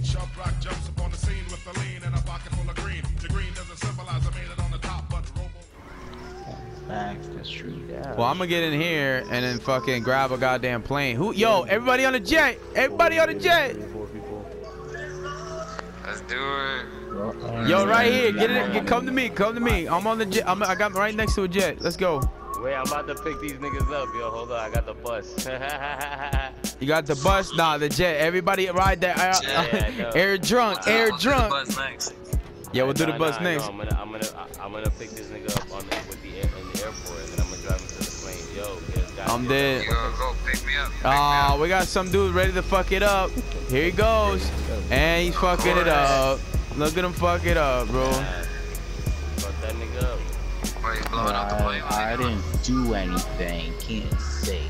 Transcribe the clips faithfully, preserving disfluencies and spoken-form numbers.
lead. Sharp rock jumps upon the scene with a lean and a pocket full of green. The green doesn't symbolize I made it on the top, but robo. Facts, that's true. Yeah. Well, I'm gonna get in here and then fucking grab a goddamn plane. Who? Yo, everybody on the jet. Everybody on the jet. Let's do it. Yo, right here. Get it. Get, come to me. Come to me. I'm on the jet. I'm, I got right next to a jet. Let's go. Wait, I'm about to pick these niggas up, yo. Hold on, I got the bus. You got the bus? Nah, the jet. Everybody ride that air, yeah, yeah, air drunk, nah, air I'll drunk. Do the bus next. Yeah, we'll do nah, the bus nah, next. No, I'm gonna, I'm gonna, I'm gonna pick this nigga up on the, with the, air, in the airport, and then I'm gonna drive him to the plane. Yo, gotta I'm dead. Yo, go pick me up. Ah, uh, we got some dude ready to fuck it up. Here he goes, and he's fucking it up. Look at him fuck it up, bro. Yeah. Fuck that nigga up. I, I didn't do anything. Can't say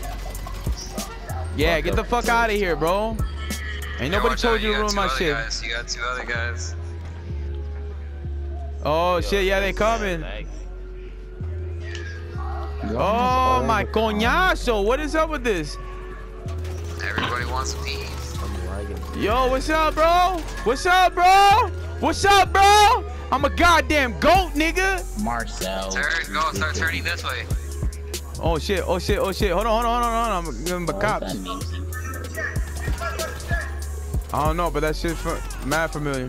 that. Yeah, get the fuck out of here, bro. Ain't nobody told you to ruin my shit. You got two other guys. Oh shit, yeah, they coming. Oh my coñazo, what is up with this? Everybody wants peace. Yo, what's up, bro? What's up, bro? What's up, bro? I'm a goddamn goat, nigga. Marcel. Turn, go, start turning this way. Oh shit, oh shit, oh shit. Hold on, hold on, hold on, hold on. I'm a cop. I don't know, but that shit's mad familiar.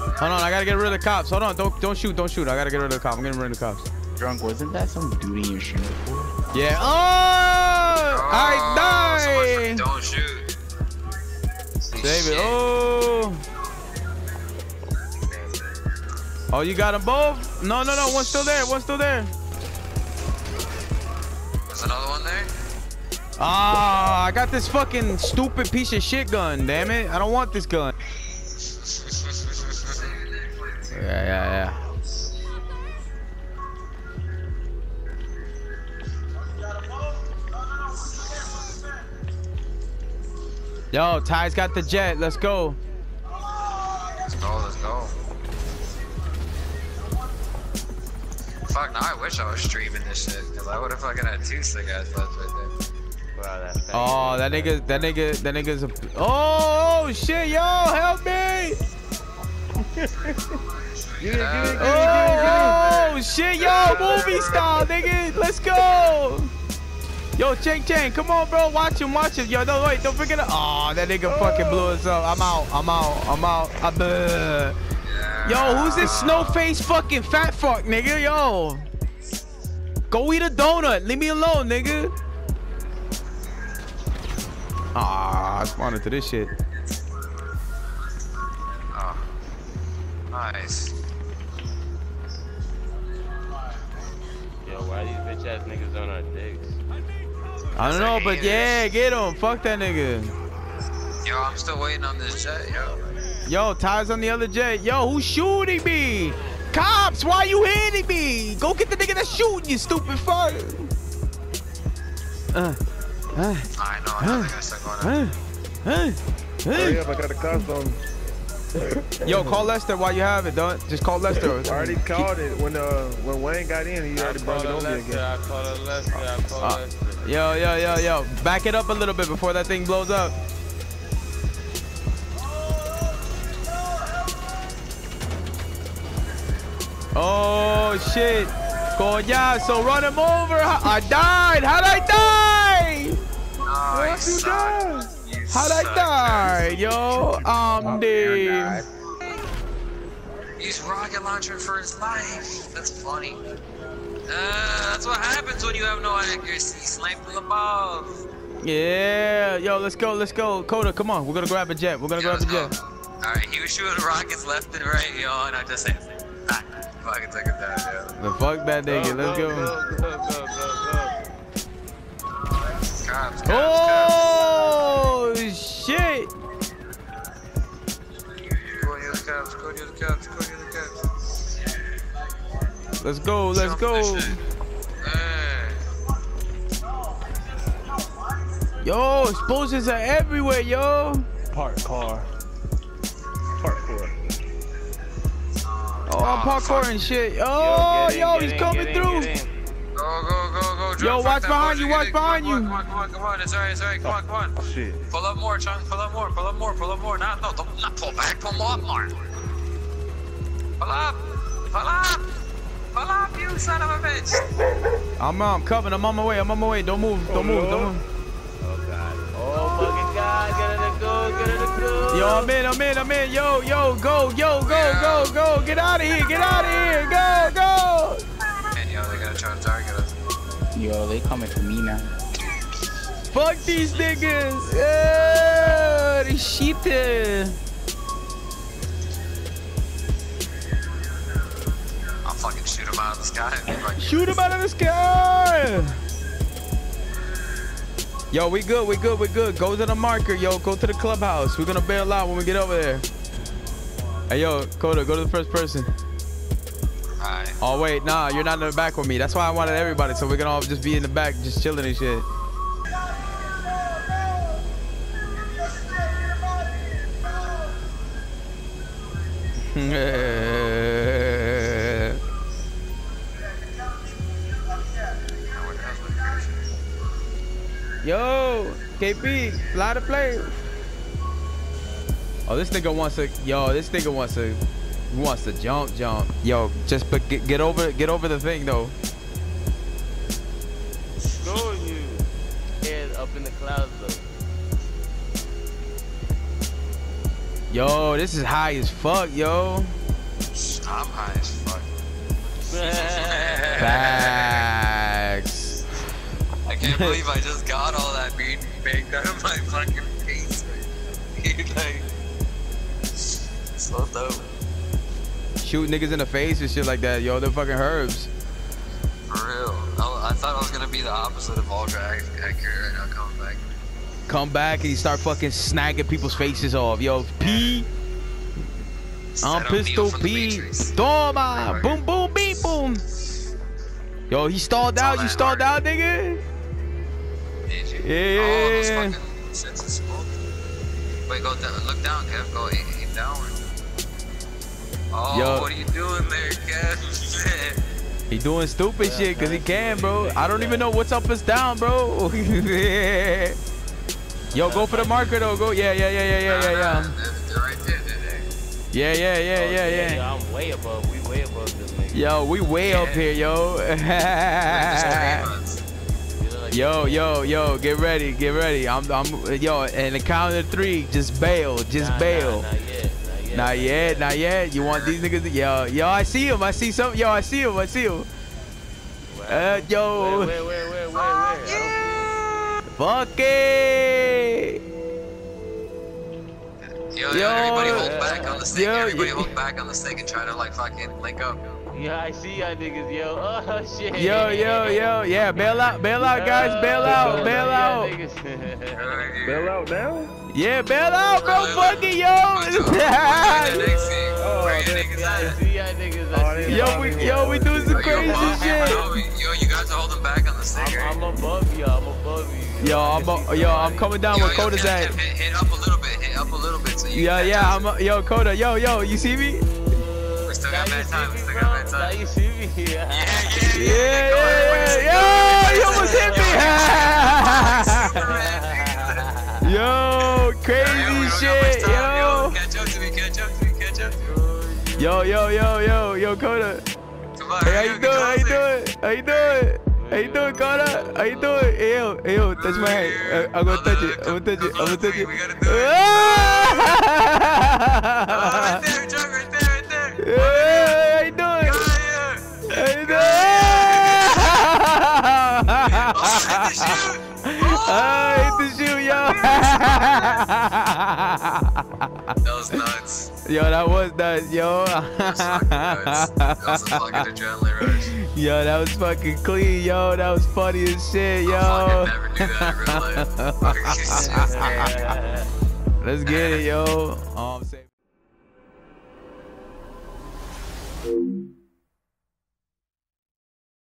Hold on, I gotta get rid of the cops. Hold on, don't don't shoot, don't shoot. I gotta get rid of the cops. I'm getting rid of the cops. Drunk, wasn't that some dude in your shooting before? Yeah. Oh, oh I died. So don't shoot. David, shit. Oh. Oh, you got them both? No, no, no. One's still there. One's still there. There's another one there. Ah, I got this fucking stupid piece of shit gun. Damn it. I don't want this gun. Yeah, yeah, yeah. Yo, Ty's got the jet. Let's go. Let's go. Let's go. Fuck, now I wish I was streaming this shit, cause I would have fucking had two sick ass buds right there. Wow, that thing. Oh, that nigga, that nigga, that nigga's a. Oh shit, yo, help me! Oh shit, yo, movie style, nigga, let's go! Yo, Chang Chang, come on, bro, watch him, watch him, yo, no, wait, don't forget. Oh, that nigga oh. fucking blew us up. I'm out, I'm out, I'm out. I'm, uh... Yo, who's this snow-faced fucking fat fuck, nigga? Yo. Go eat a donut. Leave me alone, nigga. Ah, I spawned into this shit. Oh. Nice. Yo, why these bitch-ass niggas on our dicks? I don't know, but yeah, get him. Fuck that nigga. Yo, I'm still waiting on this jet, yo. Yo, Ty's on the other jet. Yo, who's shooting me? Cops, why you hitting me? Go get the nigga that's shooting you, stupid fuck. Uh, uh, I know, I know uh, the guy's not going uh, uh, uh. Hurry up, I got the cops on. Yo, call Lester while you have it, dog. Just call Lester. I already called it. When uh, when Wayne got in, he already brought it over Lester, again. I called Lester, I called uh, Lester. Yo, yo, yo, yo. Back it up a little bit before that thing blows up. Oh shit, coñazo, run him over. I died. How'd I die? How'd you suck. die? You How'd I die, man. Yo? I'm dead. He's rocket launching for his life. That's funny. Uh, that's what happens when you have no accuracy. Snipe from above. Yeah, yo, let's go, let's go, Coda. Come on, we're gonna grab a jet. We're gonna yo, grab a jet. All right, he was shooting rockets left and right, yo, and I just said. Fucking take it down, yeah. The fuck that nigga, go, let's go. go, go, go, go, go. Cops, cops, oh, cops. Shit! Go near the cops, go near the cops, go near the cops. Let's go, let's Jump go. Hey. Yo, explosions are everywhere, yo. Park car. Parkour. Oh, oh, parkour fuck. and shit. Oh, yo, yo in, he's coming in, through. Go, go, go, go. drill. Yo, watch behind you, watch behind you. Come on, come on, come on, it's alright, it's alright, come on, come on. Oh, shit. Pull up more, Chung, pull up more, pull up more, pull up more. No, no, don't not pull back, pull up more. Pull up, pull up, pull up, you son of a bitch. I'm, I'm coming, I'm on my way, I'm on my way. Don't move, don't move, don't move. Oh, God. Oh, fucking God, get it, go, get it, go. Yo, I'm in, I'm in, I'm in. Yo, yo, go, yo, go, yeah. go, go. Get out of here, get out of here, go, go. Yo, they gotta try to target us. Yo, they coming for me now. Fuck these niggas! Yeah, they sheep there. I'll fucking shoot him out of the sky. Shoot him out of the sky! Yo, we good, we good, we good. Go to the marker, yo. Go to the clubhouse. We're gonna bail out when we get over there. Hey, yo, Coda, go to the first person. Oh wait, nah, you're not in the back with me. That's why I wanted everybody, so we can all just be in the back, just chilling and shit. Yo, K P, a lot of play. Oh, this nigga wants to. Yo, this nigga wants to. He wants to jump, jump. Yo, just but get, get over, get over the thing though. Screw you. Head up in the clouds though. Yo, this is high as fuck, yo. I'm high as fuck. Facts. I can't believe I just got all that being baked out of my fucking face. Like, slow down. Shoot niggas in the face and shit like that, yo. They're fucking herbs. For real. I, I thought I was gonna be the opposite of all drag accurate right now. Come back. Come back and you start fucking snagging people's faces off, yo. P. I'm Pistol P. Storma. Boom, boom, beep, boom. Yo, he stalled out. You stalled out, nigga. Did you? Yeah. All those fucking senses. Wait, go down. Look down, Kev. Go aim, aim downward. Oh, yo. What are you doing there, Kev? He doing stupid yeah, shit because he can, bro. I don't even know what's up is down, bro. Yeah. Yo, go for the marker, though. Go. Yeah, yeah, yeah, yeah, yeah, yeah, yeah. They're right there, they're there. Yeah, yeah, yeah, oh, yeah, yeah, yeah. I'm way above. We way above this nigga. Yo, we way yeah. up here, yo. Yo, yo, yo, get ready, get ready. I'm, I'm, yo, and the count of three, just bail, just nah, bail. Nah, nah, yeah. Not yet, not yet. You want these niggas? Yo, yo, I see him. I see something. Yo, I see him. I see him. Uh, yo. Wait, wait, wait, wait, wait, wait. Yeah. Fuck it. Yo, yo, yo, everybody hold back on the stick. Everybody hold back on the stick and try to like fucking link up. Yeah, I see y'all niggas, yo. Oh shit. Yo, yo, yo, yeah. Bail out, bail out, guys. Bail out, bail out. Bail out now. Yeah, bail out, bro, really? Fuck it, yo! Yo, we, yo, we doing some crazy shit. Yo, you guys are holding back on the sticker. I'm, I'm above you, I'm above you. Yo, I'm, a, yo, I'm coming down yo, with Coda's at. Hit, hit up a little bit, hit up a little bit. So you yeah, yeah, I'm a, yo, Coda, yo, yo, you see me? We still got bad time, we still got bad time. You see me? Yeah, yeah, yeah, yeah. Yo, you almost hit me! Yo! Crazy shit, yo. Catch up to me, catch up to me, catch up to me. Yo, yo, yo, yo, yo, Coda. Come on, hey, how you doing? How you doing? How you doing? How you doing, Coda? How you doing? Hey, yo, hey, yo, touch my hand. I'm gonna touch it. I'm gonna touch it. I'm gonna touch it. Right there, Jug, right there, right there. How you doing? How you doing? I hate to shoot, yo. That was nuts. Yo, that was nuts, yo. That was fucking adrenaline rush. Yo, that was fucking clean, yo. That was funny as shit, yo. I fucking never knew that in real life. Let's get it, yo. Oh, I'm safe.